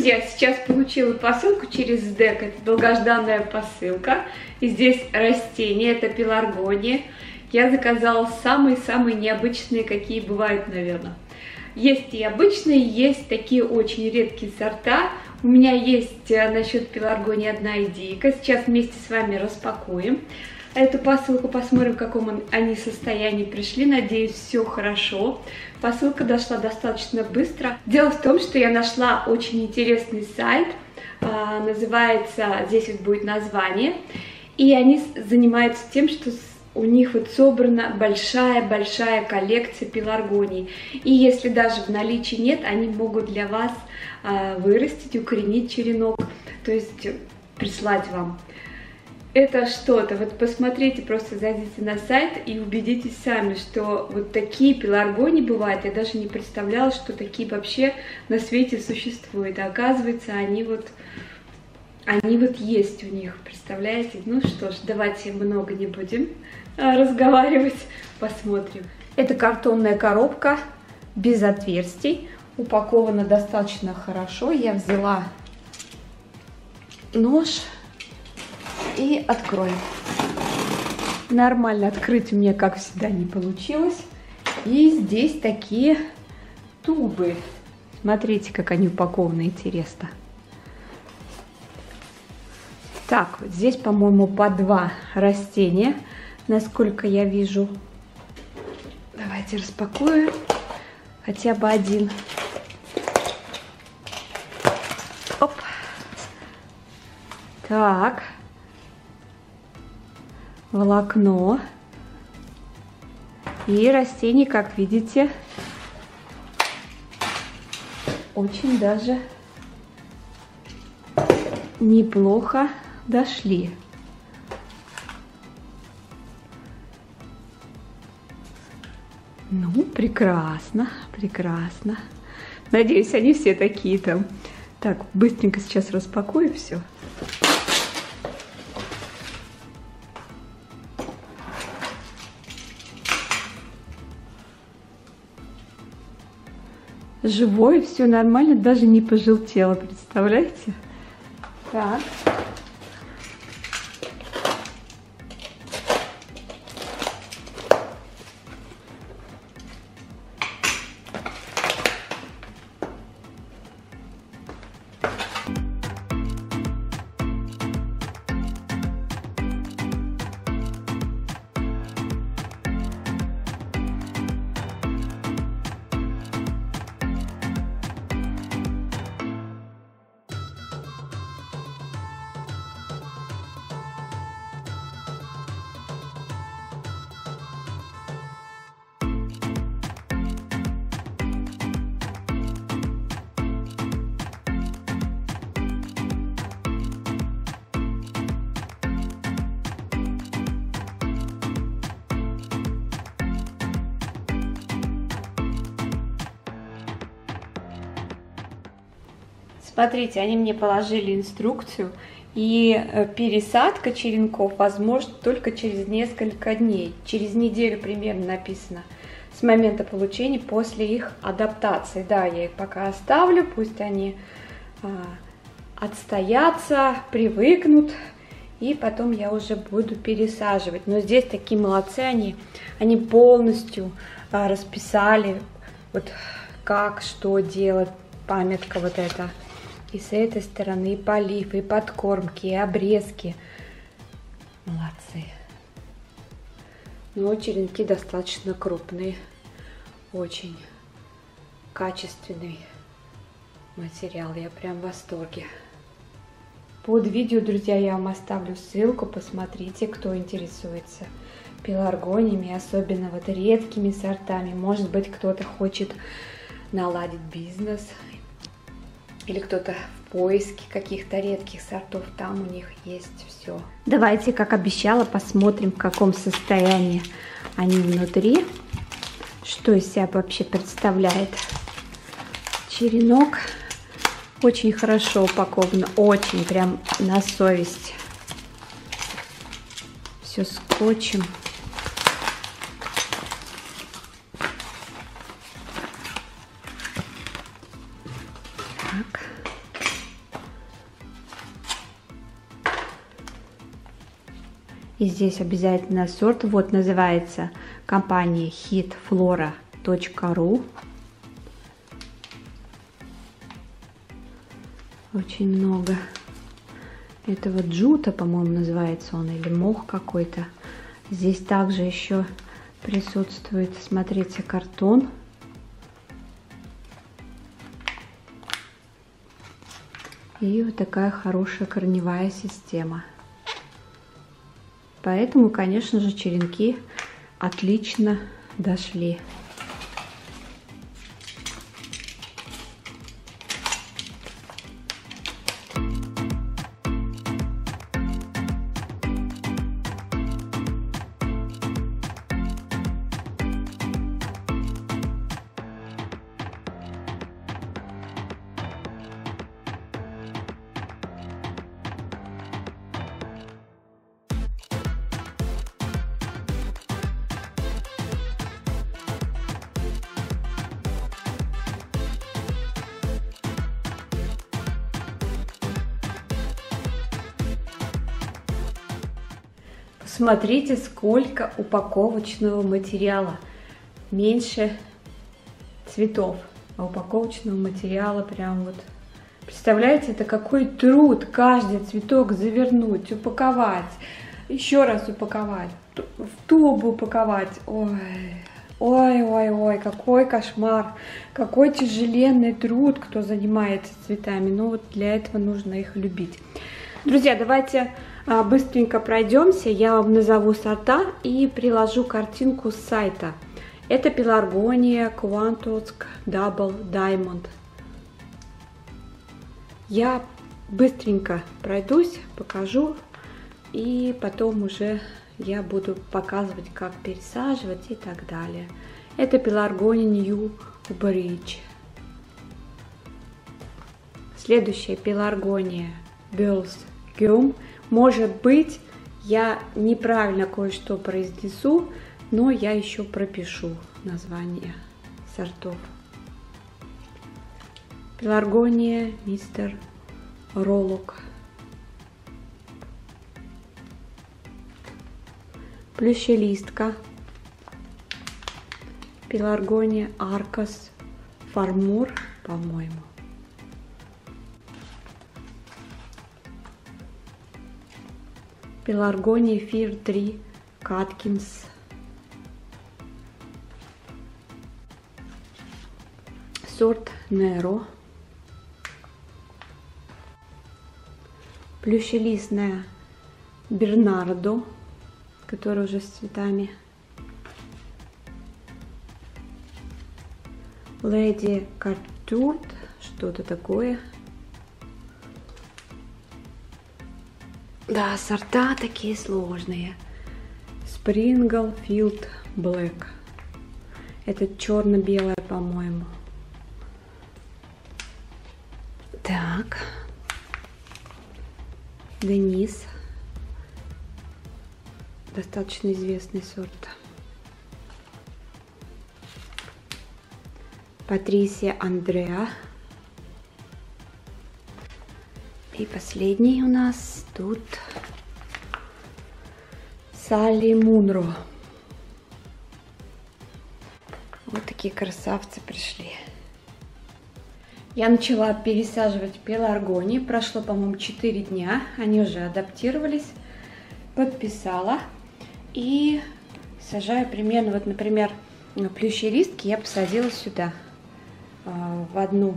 Друзья, сейчас получила посылку через ДЭК, это долгожданная посылка. И здесь растения, это пеларгония. Я заказала самые-самые необычные, какие бывают, наверное. Есть и обычные, есть такие очень редкие сорта. У меня есть насчет пеларгонии одна идейка. Сейчас вместе с вами распакуем эту посылку, посмотрим, в каком они состоянии пришли. Надеюсь, все хорошо. Посылка дошла достаточно быстро. Дело в том, что я нашла очень интересный сайт. Называется, здесь вот будет название. И они занимаются тем, что у них вот собрана большая-большая коллекция пеларгоний. И если даже в наличии нет, они могут для вас вырастить, укоренить черенок, то есть прислать вам. Это что-то, вот посмотрите, просто зайдите на сайт и убедитесь сами, что вот такие пеларгонии бывают. Я даже не представляла, что такие вообще на свете существуют. А оказывается, они вот есть у них, представляете? Ну что ж, давайте много не будем разговаривать, посмотрим. Это картонная коробка без отверстий, упакована достаточно хорошо. Я взяла нож. И откроем. Нормально открыть мне, как всегда, не получилось. И здесь такие тубы. Смотрите, как они упакованы, интересно. Так, вот здесь, по-моему, по два растения, насколько я вижу. Давайте распакуем хотя бы один. Оп. Так. Волокно и растение, как видите, очень даже неплохо дошли. Ну, прекрасно, прекрасно. Надеюсь, они все такие там. Так, быстренько сейчас распакую все. Живой, все нормально, даже не пожелтело, представляете? Так. Смотрите, они мне положили инструкцию, и пересадка черенков возможна только через несколько дней. Через неделю примерно написано с момента получения после их адаптации. Да, я их пока оставлю, пусть они отстоятся, привыкнут, и потом я уже буду пересаживать. Но здесь такие молодцы, они полностью расписали, вот как, что делать, памятка вот эта. И с этой стороны и полив, и подкормки, и обрезки. Молодцы. Но черенки достаточно крупные. Очень качественный материал. Я прям в восторге. Под видео, друзья, я вам оставлю ссылку. Посмотрите, кто интересуется пеларгониями, особенно вот редкими сортами. Может быть, кто-то хочет наладить бизнес. Или кто-то в поиске каких-то редких сортов, там у них есть все. Давайте, как обещала, посмотрим, в каком состоянии они внутри. Что из себя вообще представляет черенок. Очень хорошо упаковано, очень прям на совесть. Все скотчем. Так. И здесь обязательно сорт. Вот называется компания hitflora.ru. Очень много этого джута, по-моему, называется он, или мох какой-то. Здесь также еще присутствует, смотрите, картон. И вот такая хорошая корневая система. Поэтому, конечно же, черенки отлично дошли. Смотрите, сколько упаковочного материала. Меньше цветов, а упаковочного материала прям вот. Представляете, это какой труд каждый цветок завернуть, упаковать, еще раз упаковать, в тубу упаковать. Ой-ой-ой, какой кошмар, какой тяжеленный труд, кто занимается цветами. Ну вот для этого нужно их любить. Друзья, давайте быстренько пройдемся, я вам назову сорта и приложу картинку с сайта. Это пеларгония, Квантуск дабл даймонд. Я быстренько пройдусь, покажу, и потом уже я буду показывать, как пересаживать и так далее. Это пеларгония нью-бридж. Следующая пеларгония Белс Гюм. Может быть, я неправильно кое-что произнесу, но я еще пропишу название сортов. Пеларгония мистер Роллок. Плющелистка. Пеларгония Аркос Фармур, по-моему. Пеларгония фир три Каткинс. Сорт Неро. Плющелистная Бернардо, которая уже с цветами. Леди Картюрд, что-то такое. Да, сорта такие сложные. Springle Field Black. Это черно-белое, по-моему. Так. Денис. Достаточно известный сорт. Патрисия Андреа. И последний у нас тут Сали Мунро. Вот такие красавцы пришли. Я начала пересаживать пеларгонии. Прошло, по-моему, 4 дня. Они уже адаптировались. Подписала. И сажаю примерно, вот, например, плющелистки я посадила сюда, в одно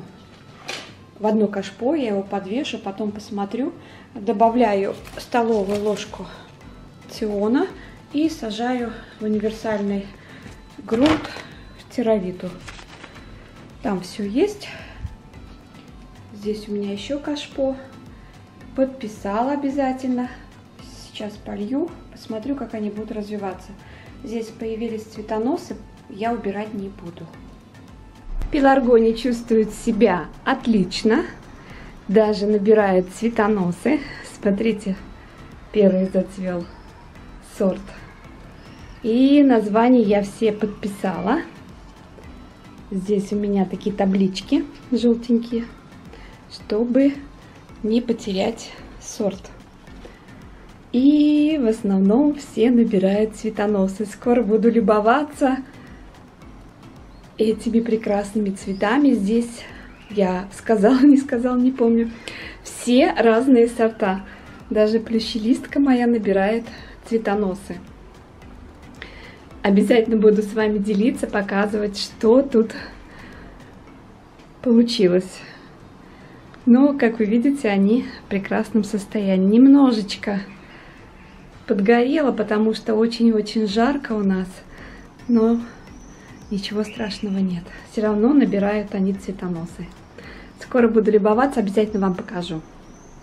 кашпо, я его подвешу, потом посмотрю, добавляю столовую ложку циона и сажаю в универсальный грунт в терравиту. Там все есть. Здесь у меня еще кашпо. Подписала обязательно. Сейчас полью, посмотрю, как они будут развиваться. Здесь появились цветоносы, я убирать не буду. Пеларгония чувствует себя отлично, даже набирает цветоносы. Смотрите, первый зацвел сорт. И названия я все подписала. Здесь у меня такие таблички желтенькие, чтобы не потерять сорт. И в основном все набирают цветоносы. Скоро буду любоваться этими прекрасными цветами. Здесь я сказала, не помню. Все разные сорта. Даже плющелистка моя набирает цветоносы. Обязательно буду с вами делиться, показывать, что тут получилось. Но, как вы видите, они в прекрасном состоянии. Немножечко подгорело, потому что очень-очень жарко у нас, но ничего страшного нет. Все равно набирают они цветоносы. Скоро буду любоваться, обязательно вам покажу.